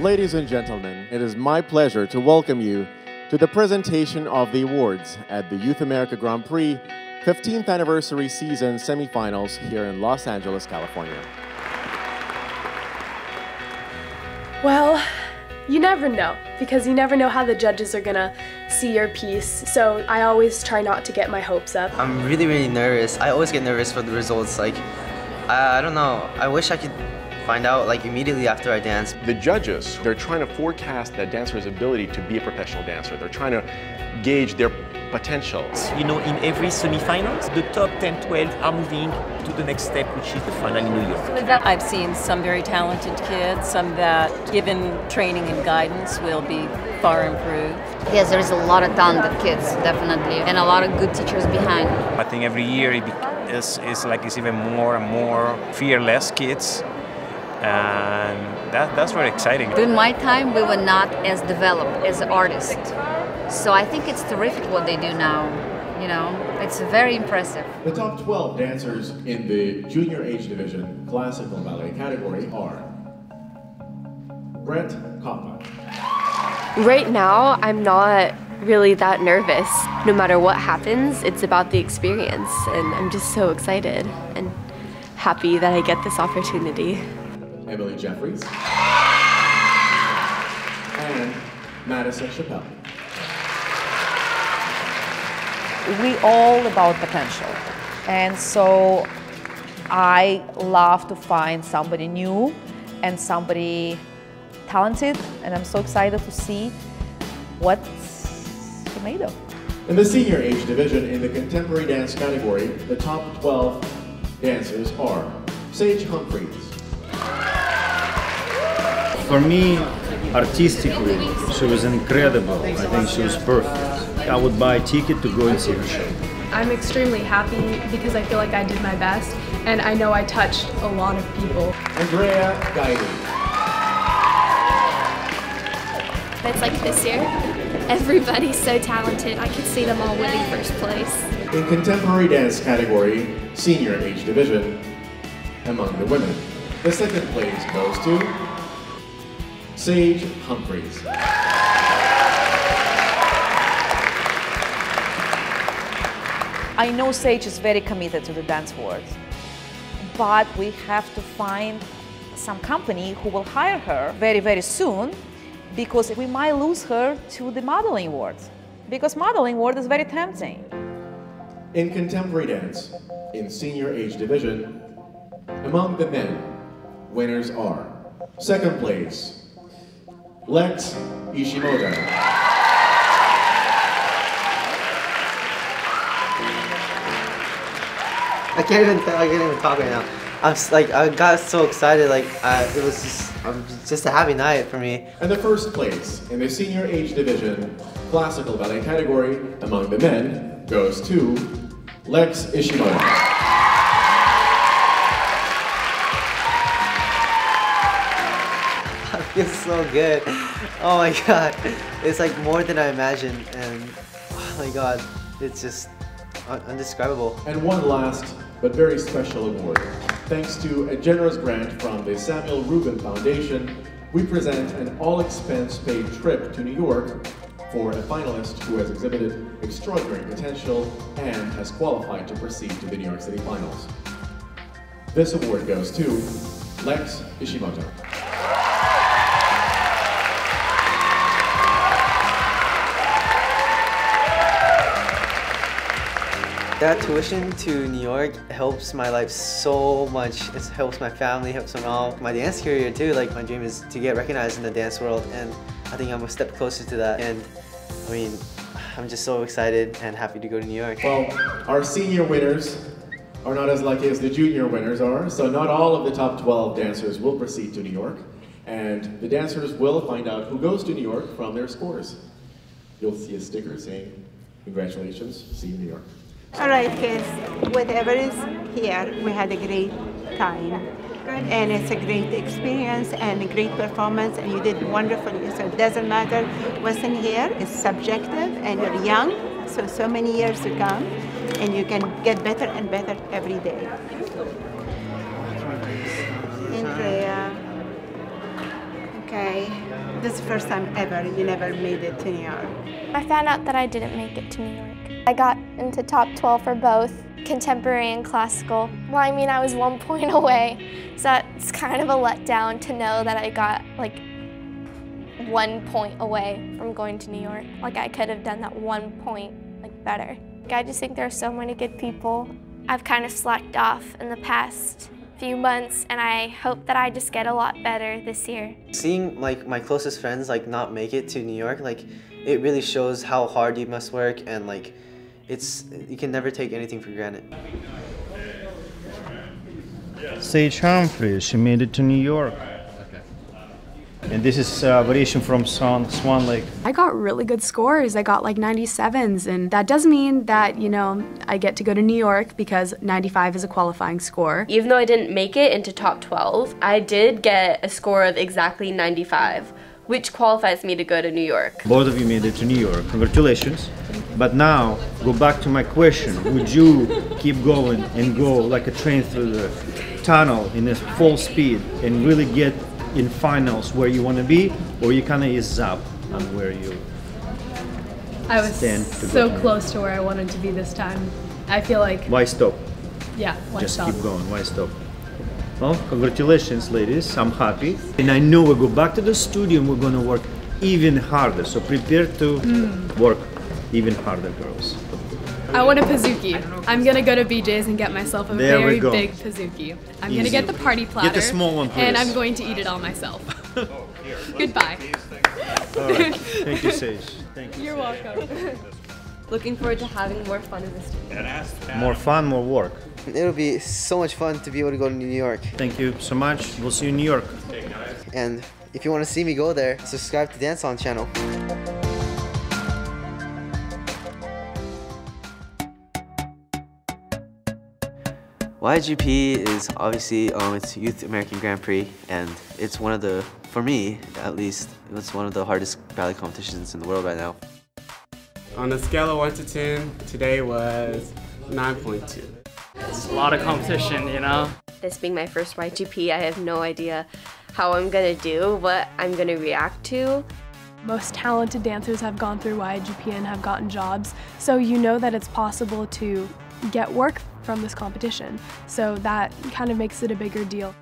Ladies and gentlemen, it is my pleasure to welcome you to the presentation of the awards at the Youth America Grand Prix 15th Anniversary Season Semifinals here in Los Angeles, California. Well, you never know, because you never know how the judges are gonna see your piece, so I always try not to get my hopes up. I'm really nervous. I always get nervous for the results. Like, I don't know, I wish I could find out like immediately after I dance. The judges, they're trying to forecast that dancer's ability to be a professional dancer. They're trying to gauge their potentials. You know, in every semi-finals, the top 10, 12 are moving to the next step, which is the final in New York. I've seen some very talented kids, some that, given training and guidance, will be far improved. Yes, there is a lot of talented kids, definitely, and a lot of good teachers behind. I think every year it's even more and more fearless kids. And that's very exciting. During my time, we were not as developed as artists. So I think it's terrific what they do now, you know? It's very impressive. The top 12 dancers in the junior age division classical ballet category are Brent Coppock. Right now, I'm not really that nervous. No matter what happens, it's about the experience, and I'm just so excited and happy that I get this opportunity. Emily Jeffries and Madison Chappelle. We all about potential, and so I love to find somebody new and somebody talented, and I'm so excited to see what's made of. In the senior age division in the contemporary dance category, the top 12 dancers are Sage Humphreys. For me, artistically, she was incredible. I think she was perfect. I would buy a ticket to go and see her show. I'm extremely happy because I feel like I did my best, and I know I touched a lot of people. Andrea Guyon. It's like this year, everybody's so talented. I could see them all winning first place. In contemporary dance category, senior age division, among the women, the second place goes to Sage Humphreys. I know Sage is very committed to the dance world, but we have to find some company who will hire her very soon, because we might lose her to the modeling world, because modeling world is very tempting. In contemporary dance, in senior age division, among the men, winners are second place, Lex Ishimoda. I can't even talk right now. I'm like, I got so excited. Like, it was just a happy night for me. And the first place in the senior age division, classical ballet category, among the men, goes to Lex Ishimoda. It's so good. Oh my God. It's like more than I imagined. And oh my God, it's just undescribable. And one last but very special award. Thanks to a generous grant from the Samuel Rubin Foundation, we present an all-expense-paid trip to New York for a finalist who has exhibited extraordinary potential and has qualified to proceed to the New York City Finals. This award goes to Lex Ishimoto. That tuition to New York helps my life so much. It helps my family, helps my mom, my dance career too. Like, my dream is to get recognized in the dance world, and I think I'm a step closer to that. And I mean, I'm just so excited and happy to go to New York. Well, our senior winners are not as lucky as the junior winners are, so not all of the top 12 dancers will proceed to New York, and the dancers will find out who goes to New York from their scores. You'll see a sticker saying, "Congratulations, see you in New York." All right, kids, whatever is here, we had a great time. Good. And it's a great experience and a great performance, and you did wonderfully. So it doesn't matter what's in here, it's subjective, and you're young, so many years to come, and you can get better and better every day. Andrea. Okay, this is the first time ever you never made it to New York. I found out that I didn't make it to New York. I got into top 12 for both contemporary and classical. Well, I mean, I was 1 point away, so that's kind of a letdown to know that I got like 1 point away from going to New York. Like, I could have done that 1 point like better. Like, I just think there are so many good people. I've kind of slacked off in the past few months, and I hope that I just get a lot better this year. Seeing like my closest friends like not make it to New York, like it really shows how hard you must work, and like you can never take anything for granted. Sage Humphreys, she made it to New York. And this is a variation from Swan Lake. I got really good scores. I got like 97s, and that does mean that, you know, I get to go to New York because 95 is a qualifying score. Even though I didn't make it into top 12, I did get a score of exactly 95, which qualifies me to go to New York. Both of you made it to New York. Congratulations. But now, go back to my question. Would you keep going and go like a train through the tunnel in a full speed and really get in finals where you want to be, or you kind of ease up on where you stand? So close to where I wanted to be this time. I feel like... Why stop? Yeah, why stop? Just keep going, why stop? Well, congratulations, ladies, I'm happy. And I know we'll go back to the studio and we're going to work even harder, so prepare to work even harder, girls. I want a Pazooki. I'm going to go to BJ's and get myself a very big Pazooki. I'm going to get the party platter. Get the small one, please. And I'm going to eat it all myself. Goodbye. All right. Thank you, Sage. Thank you. You're welcome. Looking forward to having more fun in this day. More fun, more work. It'll be so much fun to be able to go to New York. Thank you so much. We'll see you in New York. And if you want to see me go there, subscribe to DanceOn channel. YGP is obviously, it's Youth American Grand Prix, and it's one of the, for me at least, it's one of the hardest ballet competitions in the world right now. On a scale of 1 to 10, today was 9.2. It's a lot of competition, you know? This being my first YGP, I have no idea how I'm gonna do, what I'm gonna react to. Most talented dancers have gone through YGP and have gotten jobs, so you know that it's possible to get work from this competition. So that kind of makes it a bigger deal.